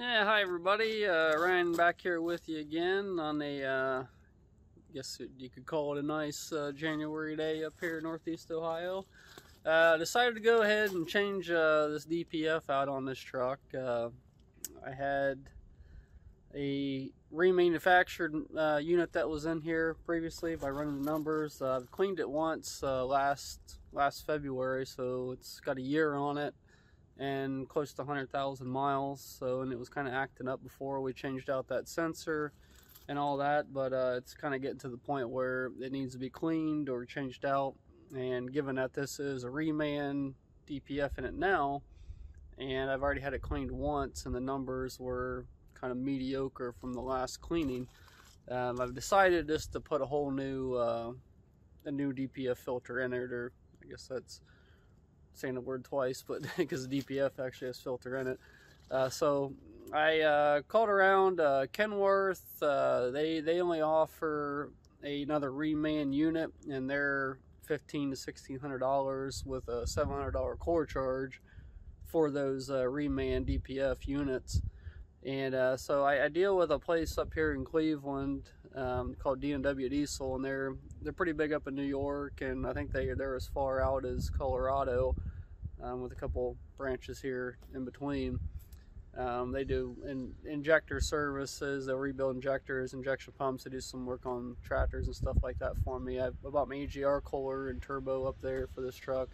Yeah, hi everybody, Ryan back here with you again on a, I guess you could call it a nice January day up here in Northeast Ohio. Decided to go ahead and change this DPF out on this truck. I had a remanufactured unit that was in here previously by running the numbers. I've cleaned it once last February, so it's got a year on it and close to 100,000 miles. So, and it was kind of acting up before we changed out that sensor and all that, but it's kind of getting to the point where it needs to be cleaned or changed out. And given that this is a reman DPF in it now, and I've already had it cleaned once and the numbers were kind of mediocre from the last cleaning, I've decided just to put a whole new a new DPF filter in it, or I guess that's saying the word twice, but because the DPF actually has filter in it. So I called around Kenworth. They only offer another reman unit, and they're $1,500 to $1,600 with a $700 core charge for those reman DPF units. And so I deal with a place up here in Cleveland called DNW Diesel, and they're pretty big up in New York, and I think they're as far out as Colorado, with a couple branches here in between. They do injector services. They'll rebuild injectors, injection pumps. They do some work on tractors and stuff like that for me. I bought my EGR cooler and turbo up there for this truck,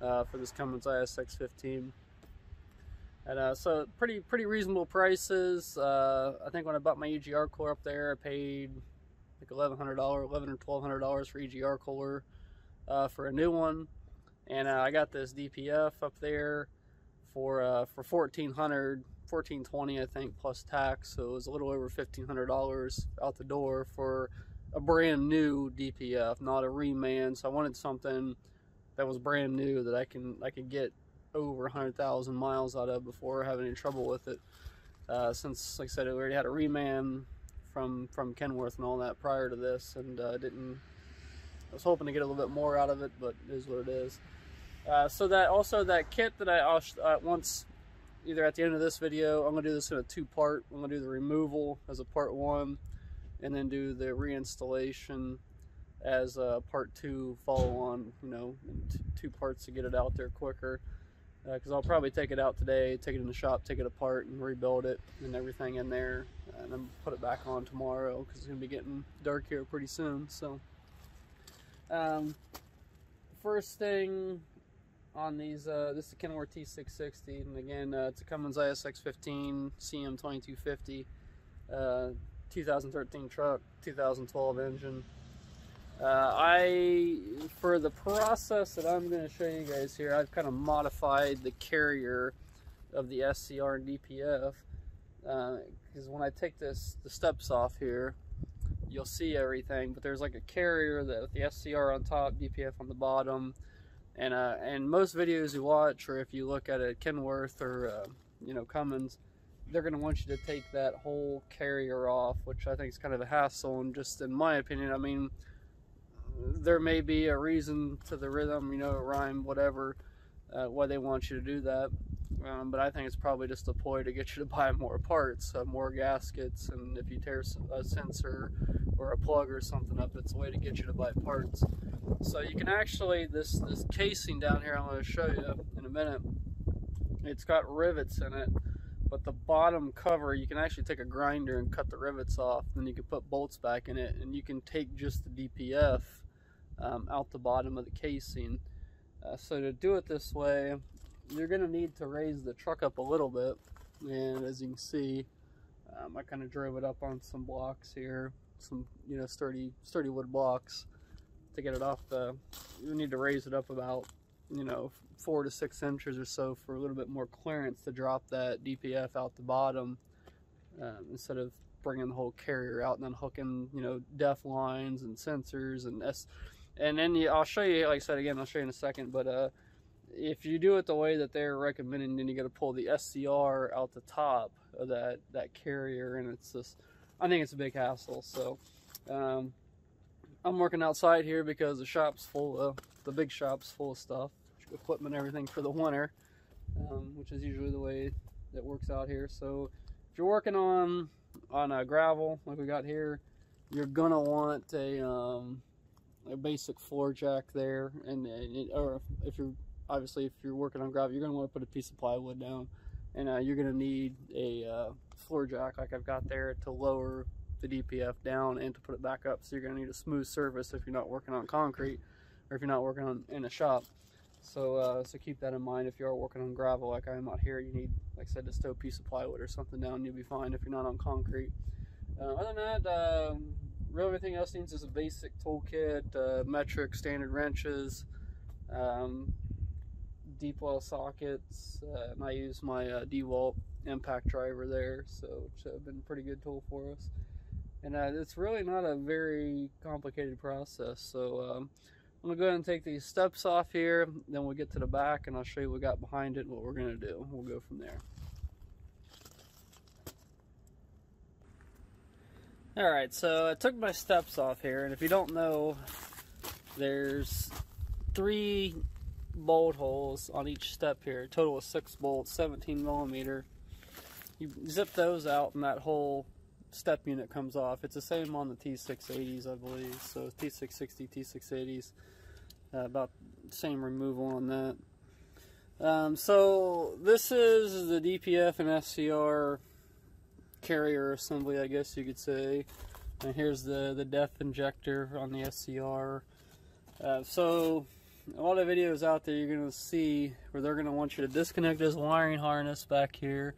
for this Cummins ISX15. And so pretty reasonable prices. I think when I bought my EGR cooler up there, I paid like $1,100 or $1,200 for EGR cooler for a new one. And I got this DPF up there for $1,420, I think, plus tax. So it was a little over $1,500 out the door for a brand new DPF, not a reman. So I wanted something that was brand new that I could get over 100,000 miles out of before having any trouble with it, since, like I said, I already had a reman from Kenworth and all that prior to this, and I was hoping to get a little bit more out of it, but it is what it is. So that also, that kit that I once, either at the end of this video, I'm gonna do this in a two-part. I'm gonna do the removal as a part one, and then do the reinstallation as a part two follow-on, you know, in two parts to get it out there quicker. Because I'll probably take it out today, take it in the shop, take it apart and rebuild it and everything in there, and then put it back on tomorrow because it's going to be getting dark here pretty soon. So first thing on these, this is the Kenworth T660, and again it's a Cummins ISX15 CM2250, 2013 truck, 2012 engine. For the process that I'm going to show you guys here, I've kind of modified the carrier of the SCR and DPF, because when I take the steps off here, you'll see everything, but there's like a carrier that with the SCR on top, DPF on the bottom, and most videos you watch, or if you look at a Kenworth or you know, Cummins, they're going to want you to take that whole carrier off, which I think is kind of a hassle, and just in my opinion, I mean, there may be a reason to the rhythm, you know, rhyme, whatever, why they want you to do that, but I think it's probably just a ploy to get you to buy more parts, more gaskets, and if you tear a sensor or a plug or something up, it's a way to get you to buy parts. So you can actually, this casing down here, I'm going to show you in a minute, it's got rivets in it, but the bottom cover, you can actually take a grinder and cut the rivets off, then you can put bolts back in it, and you can take just the DPF out the bottom of the casing. So to do it this way, you're going to need to raise the truck up a little bit, and as you can see, I kind of drove it up on some blocks here, some, you know, sturdy wood blocks to get it off the, you need to raise it up about, you know, 4 to 6 inches or so for a little bit more clearance to drop that DPF out the bottom, instead of bringing the whole carrier out and then hooking, you know, DEF lines and sensors and I'll show you, like I said, again, I'll show you in a second, but if you do it the way that they're recommending, then you got to pull the SCR out the top of that carrier, and it's just, I think it's a big hassle. So I'm working outside here because the shop's full of, the big shop's full of stuff, equipment, everything for the winter, which is usually the way that works out here. So If you're working on a gravel like we got here, you're gonna want a basic floor jack there, or if you're obviously working on gravel, you're gonna want to put a piece of plywood down, and you're gonna need a floor jack like I've got there to lower the DPF down and to put it back up. So you're gonna need a smooth surface if you're not working on concrete, or if you're not working on in a shop. So so keep that in mind. If you are working on gravel like I am out here, you need, like I said, just throw a piece of plywood or something down, you'll be fine if you're not on concrete. Other than that, really everything else needs is a basic toolkit, metric, standard wrenches, deep well sockets, and I use my Dewalt impact driver there, so which have been a pretty good tool for us. And it's really not a very complicated process. So I'm gonna go ahead and take these steps off here, then we'll get to the back and I'll show you what we got behind it and what we're gonna do. We'll go from there. All right, so I took my steps off here, and if you don't know, there's 3 bolt holes on each step here, a total of 6 bolts, 17 millimeter. You zip those out and that whole step unit comes off. It's the same on the T680s, I believe. So T660, T680s, about the same removal on that. So this is the DPF and SCR carrier assembly, I guess you could say. And here's the DEF injector on the SCR. So a lot of videos out there you're gonna see where they're gonna want you to disconnect this wiring harness back here,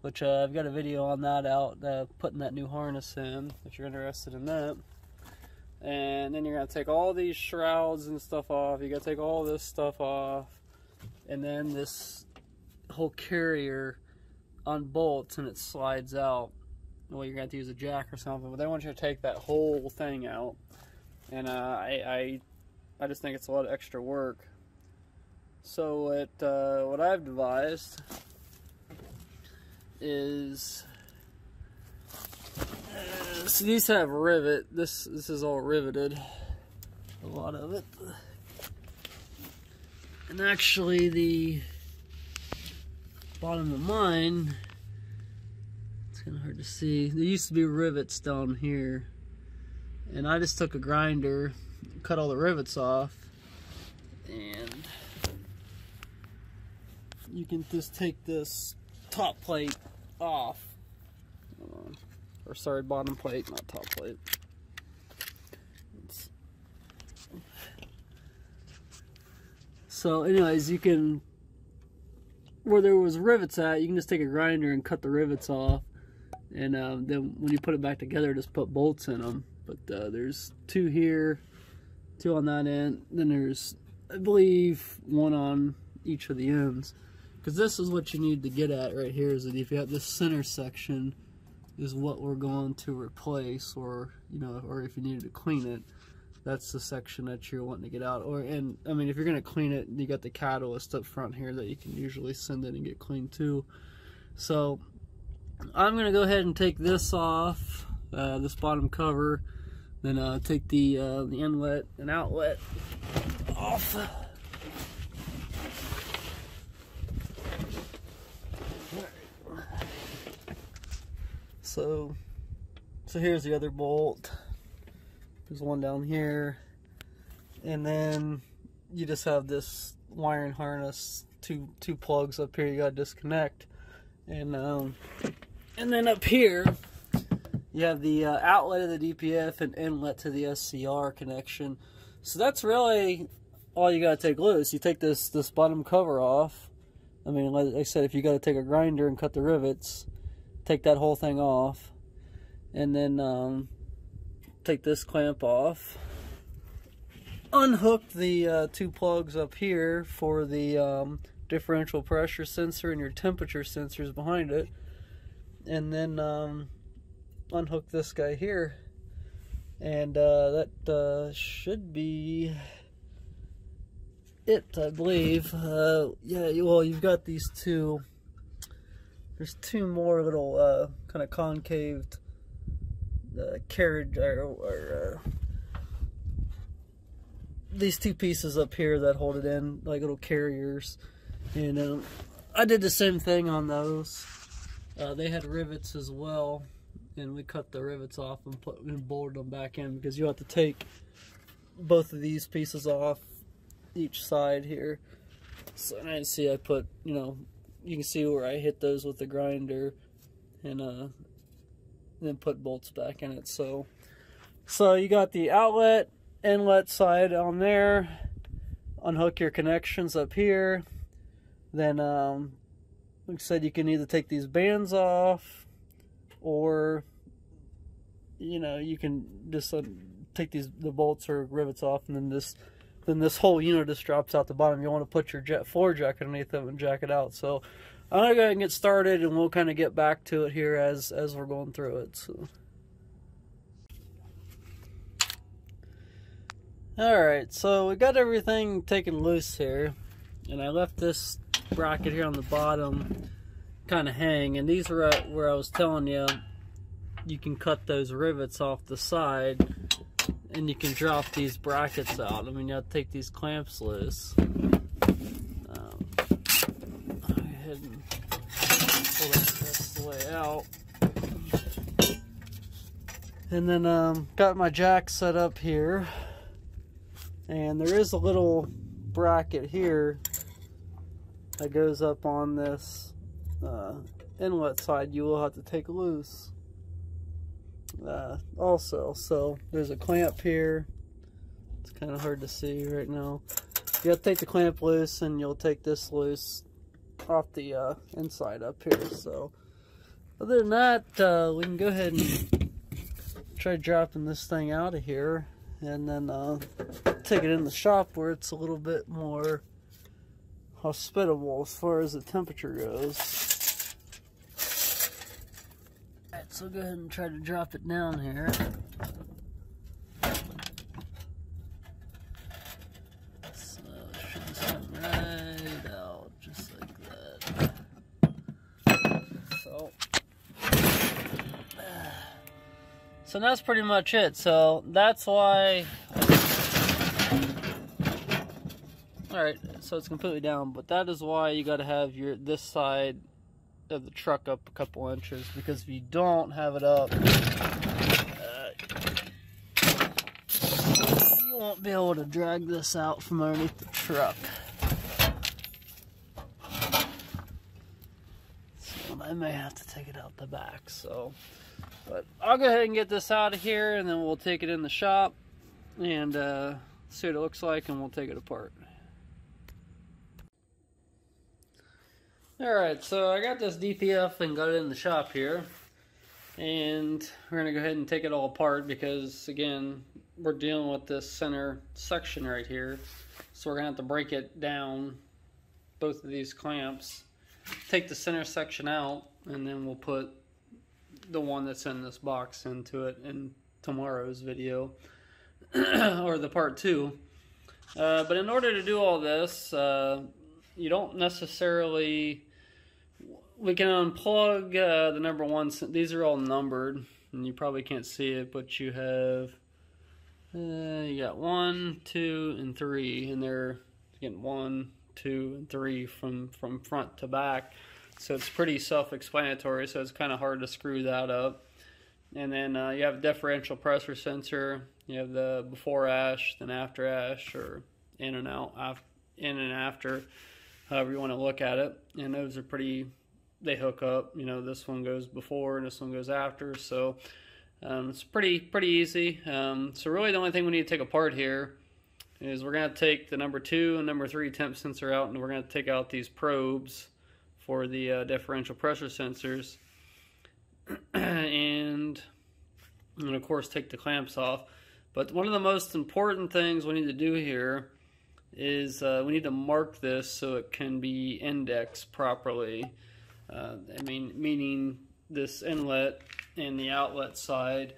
which I've got a video on that out, putting that new harness in, if you're interested in that. And then you're gonna take all these shrouds and stuff off, you gotta take all this stuff off, and then this whole carrier unbolts and it slides out. Well, you're gonna have to use a jack or something, but they want you to take that whole thing out. And I just think it's a lot of extra work. So what I've devised is, so these have rivet. This is all riveted, a lot of it. And actually the bottom of mine, it's kind of hard to see, there used to be rivets down here, and I just took a grinder, cut all the rivets off, and you can just take this top plate off, or sorry, bottom plate, not top plate. So anyways, you can, where there was rivets at, you can just take a grinder and cut the rivets off, and then when you put it back together, just put bolts in them. But there's 2 here, 2 on that end, then there's, I believe, 1 on each of the ends. Because this is what you need to get at right here, is that if you have this center section is what we're going to replace, or you know, or if you needed to clean it, that's the section that you're wanting to get out. Or, and I mean, if you're gonna clean it, you got the catalyst up front here that you can usually send in and get cleaned too. So I'm gonna go ahead and take this off, this bottom cover, then take the inlet and outlet off. So here's the other bolt. There's 1 down here, and then you just have this wiring harness, two plugs up here you gotta disconnect, and then up here you have the outlet of the DPF and inlet to the SCR connection. So that's really all you gotta take loose. You take this bottom cover off. I mean, like I said, if you gotta take a grinder and cut the rivets, take that whole thing off, and then take this clamp off, unhook the 2 plugs up here for the differential pressure sensor and your temperature sensors behind it, and then unhook this guy here, and that should be it, I believe. Yeah, well, you've got these 2. There's 2 more little kind of concaved carriage, or these 2 pieces up here that hold it in, like little carriers. And I did the same thing on those. They had rivets as well, and we cut the rivets off and bolted them back in, because you have to take both of these pieces off each side here. So and I see I put, you know, you can see where I hit those with the grinder, and then put bolts back in it. So you got the outlet, inlet side on there. Unhook your connections up here. Then, like I said, you can either take these bands off, or, you know, you can just take the bolts or rivets off, and then this whole unit just drops out the bottom. You want to put your floor jack underneath them and jack it out. So I'm gonna go ahead and get started, and we'll kind of get back to it here as we're going through it. So. Alright, so we got everything taken loose here, and I left this bracket here on the bottom kind of hang, and these are where I was telling you you can cut those rivets off the side and you can drop these brackets out. I mean, you have to take these clamps loose. I'll go ahead and pull that the rest of the way out. And then got my jack set up here. And there is a little bracket here that goes up on this inlet side. You will have to take loose also. So there's a clamp here. It's kind of hard to see right now. You have to take the clamp loose, and you'll take this loose off the inside up here. So other than that, we can go ahead and try dropping this thing out of here, and then take it in the shop where it's a little bit more hospitable as far as the temperature goes. Alright, so go ahead and try to drop it down here. So it should just come right out, just like that. So that's pretty much it. So that's why. Alright, so it's completely down, but that is why you got to have this side of the truck up a couple inches, because if you don't have it up, you won't be able to drag this out from underneath the truck. So I may have to take it out the back, so, but I'll go ahead and get this out of here, and then we'll take it in the shop and see what it looks like, and we'll take it apart. Alright, so I got this DPF and got it in the shop here, and we're going to go ahead and take it all apart, because again, we're dealing with this center section right here, so we're going to have to break it down, both of these clamps, take the center section out, and then we'll put the one that's in this box into it in tomorrow's video, or the part 2, but in order to do all this, you don't necessarily... We can unplug the number one. These are all numbered, and you probably can't see it, but you have you got 1, 2, and 3, and they're getting 1, 2, and 3 from front to back. So it's pretty self-explanatory. So it's kind of hard to screw that up. And then you have differential pressure sensor. You have the before ash, then after ash, or in and out after, in and after, however you want to look at it. And those are pretty, they hook up, you know, this one goes before and this one goes after, so it's pretty easy. So really the only thing we need to take apart here is we're going to take the number 2 and number 3 temp sensor out, and we're going to take out these probes for the differential pressure sensors, and of course take the clamps off. But one of the most important things we need to do here is we need to mark this so it can be indexed properly. I mean, meaning this inlet and the outlet side,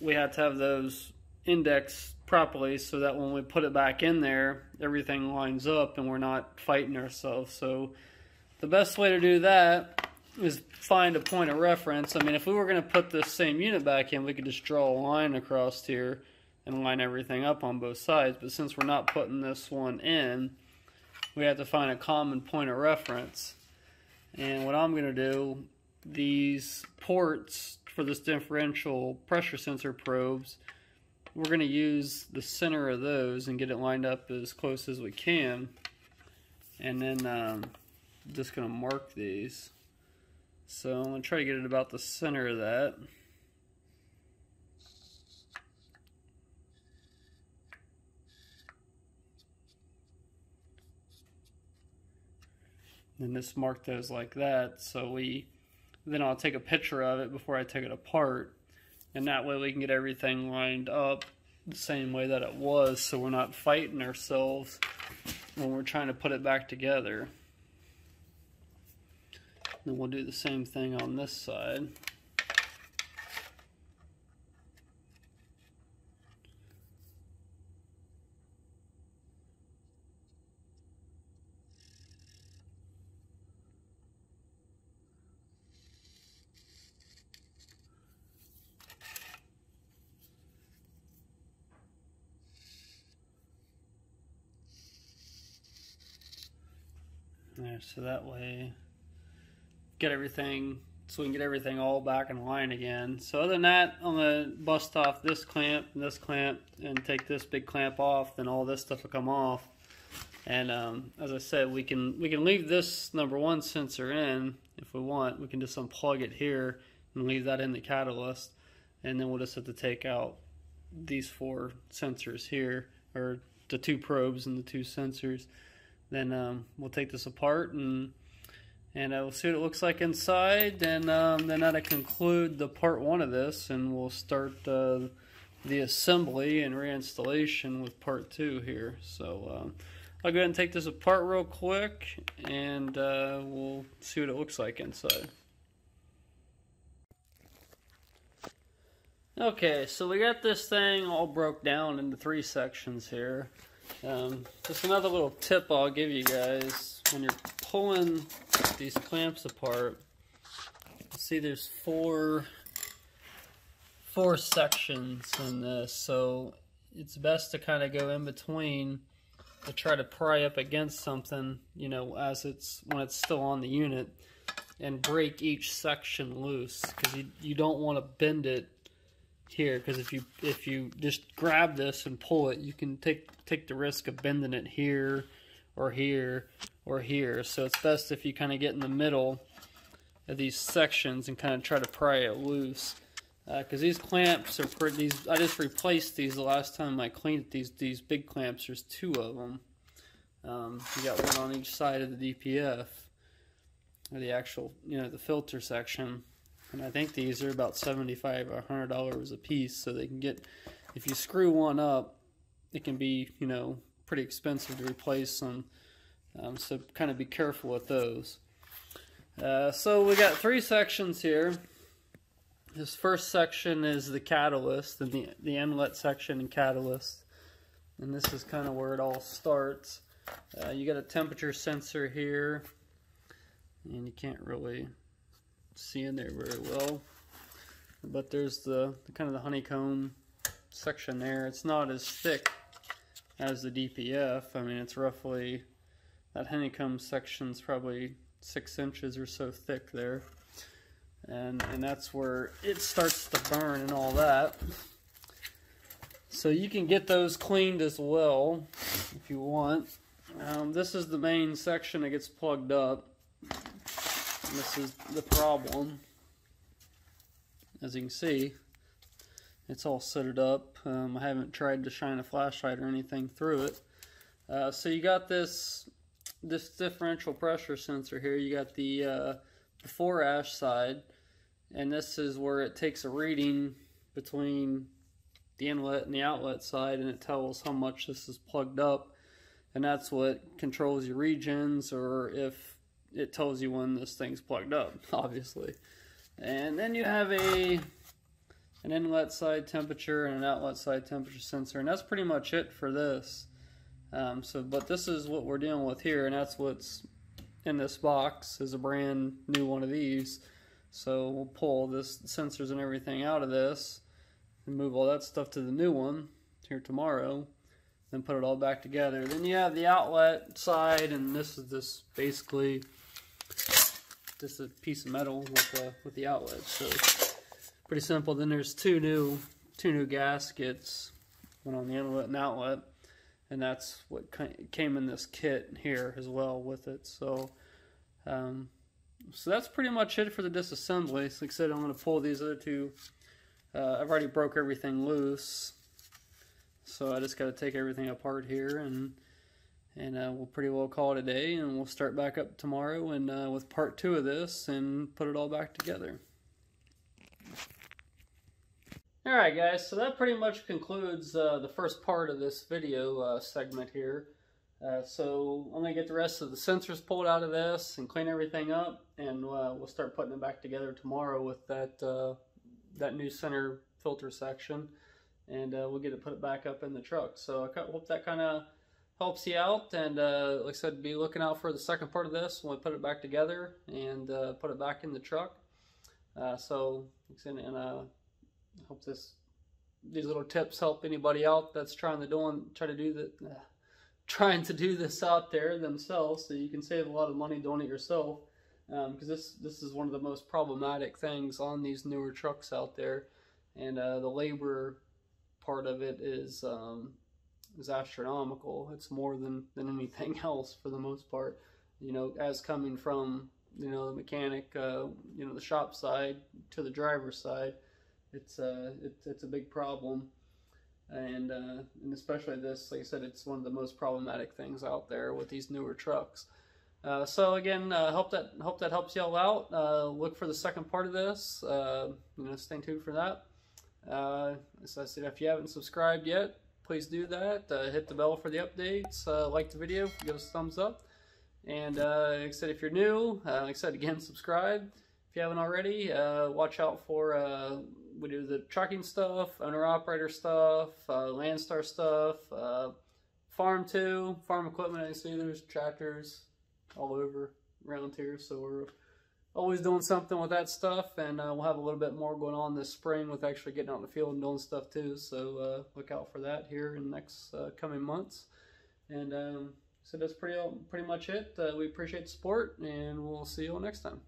we have to have those indexed properly so that when we put it back in there, everything lines up and we're not fighting ourselves. So the best way to do that is find a point of reference. I mean, if we were going to put this same unit back in, we could just draw a line across here and line everything up on both sides, but since we're not putting this one in, we have to find a common point of reference. And what I'm going to do these ports for this differential pressure sensor probes, we're going to use the center of those and get it lined up as close as we can. And then I'm just going to mark these. So I'm going to try to get it about the center of that. And just mark those like that, so then I'll take a picture of it before I take it apart, and that way we can get everything lined up the same way that it was, so we're not fighting ourselves when we're trying to put it back together. Then we'll do the same thing on this side. There, so that way get everything, so we can get everything all back in line again. So other than that, I'm gonna bust off this clamp and take this big clamp off, then all this stuff will come off. And as I said, we can leave this #1 sensor in if we want. We can just unplug it here and leave that in the catalyst, and then we'll just have to take out these 4 sensors here, or the 2 probes and the 2 sensors. Then we'll take this apart and we'll see what it looks like inside, and then that'll conclude the part 1 of this, and we'll start the assembly and reinstallation with part 2 here. So I'll go ahead and take this apart real quick, and we'll see what it looks like inside. Okay, so we got this thing all broke down into 3 sections here. Just another little tip I'll give you guys: when you're pulling these clamps apart, you see there's four sections in this, so it's best to kind of go in between to try to pry up against something, you know, when it's still on the unit, and break each section loose, because you don't want to bend it here, because if you just grab this and pull it, you can take the risk of bending it here or here or here. So it's best if you kind of get in the middle of these sections and kind of try to pry it loose, because these clamps are pretty, I just replaced these the last time I cleaned these big clamps. There's 2 of them. You got one on each side of the DPF, or the actual, you know, the filter section. And I think these are about $75 or $100 a piece, so they can get, if you screw one up, it can be, you know, pretty expensive to replace them. So kind of be careful with those. So we got 3 sections here. This first section is the catalyst, and the inlet section and catalyst. And this is kind of where it all starts. You got a temperature sensor here, and you can't really see in there very well, but there's the kind of the honeycomb section there. It's not as thick as the DPF. I mean, it's roughly, that honeycomb section's probably 6 inches or so thick there, and that's where it starts to burn and all that. So you can get those cleaned as well if you want. This is the main section that gets plugged up. This is the problem. As you can see, it's all sooted up. I haven't tried to shine a flashlight or anything through it. So you got this differential pressure sensor here. You got the fore-ash side, and this is where it takes a reading between the inlet and the outlet side, and it tells how much this is plugged up, and that's what controls your regens, or if it tells you when this thing's plugged up, obviously. And then you have an inlet side temperature and an outlet side temperature sensor, and that's pretty much it for this. But this is what we're dealing with here, and that's what's in this box, is a brand new one of these. So we'll pull this sensors and everything out of this and move all that stuff to the new one here tomorrow, then put it all back together. Then you have the outlet side, and this is basically just a piece of metal with the outlet. So pretty simple. Then there's two new gaskets, one on the inlet and outlet, and that's what came in this kit here as well with it. So so that's pretty much it for the disassembly. So like I said, I'm going to pull these other two. I've already broke everything loose, so I just got to take everything apart here, and we'll pretty well call it a day, and we'll start back up tomorrow and with part two of this and put it all back together. Alright guys, so that pretty much concludes the first part of this video segment here. So I'm going to get the rest of the sensors pulled out of this and clean everything up, and we'll start putting it back together tomorrow with that, that new center filter section, and we'll get to put it back up in the truck. So I hope that kind of helps you out, and like I said, be looking out for the second part of this when we put it back together and put it back in the truck. So and I hope these little tips help anybody out that's trying to do this out there themselves, so you can save a lot of money doing it yourself, because this is one of the most problematic things on these newer trucks out there, and the labor part of it is astronomical. It's more than anything else for the most part, you know, as coming from, you know, the mechanic, you know, the shop side to the driver's side. It's a big problem, and especially this, like I said, it's one of the most problematic things out there with these newer trucks. So again, hope that helps y'all out. Look for the second part of this. You know, stay tuned for that. As I said, if you haven't subscribed yet, please do that. Hit the bell for the updates. Like the video, give us a thumbs up. And like I said, if you're new, like I said again, subscribe if you haven't already. Watch out for we do the trucking stuff, owner-operator stuff, Landstar stuff, farm equipment, seeders, tractors, all over around here. So we're always doing something with that stuff, and we'll have a little bit more going on this spring with actually getting out in the field and doing stuff too, so look out for that here in the next coming months. And so that's pretty much it. We appreciate the support, and we'll see you all next time.